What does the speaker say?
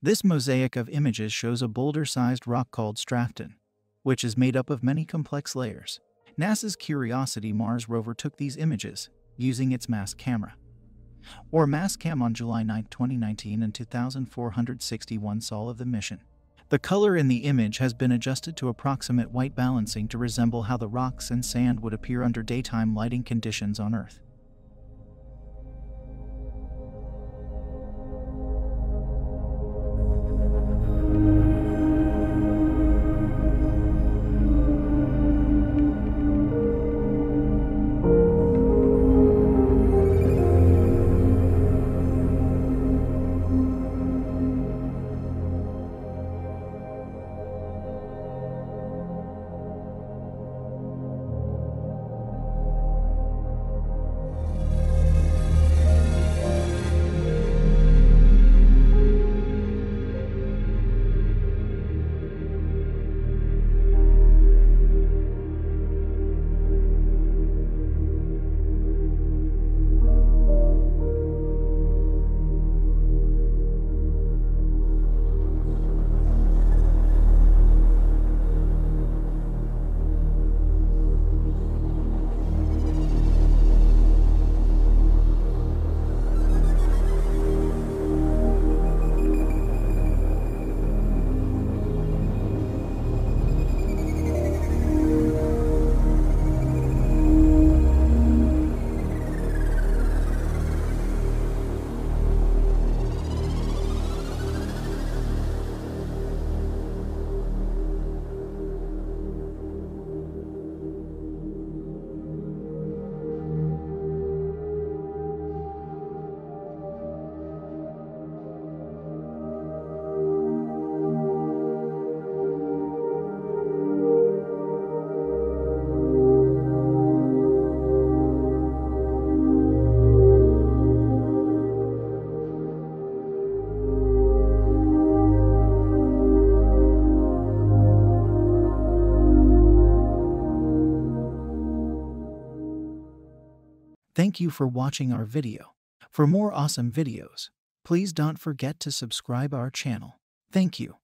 This mosaic of images shows a boulder-sized rock called Straton, which is made up of many complex layers. NASA's Curiosity Mars rover took these images using its Mastcam on July 9, 2019 and 2461 SOL of the mission. The color in the image has been adjusted to approximate white balancing to resemble how the rocks and sand would appear under daytime lighting conditions on Earth. Thank you for watching our video. For more awesome videos, please don't forget to subscribe our channel. Thank you.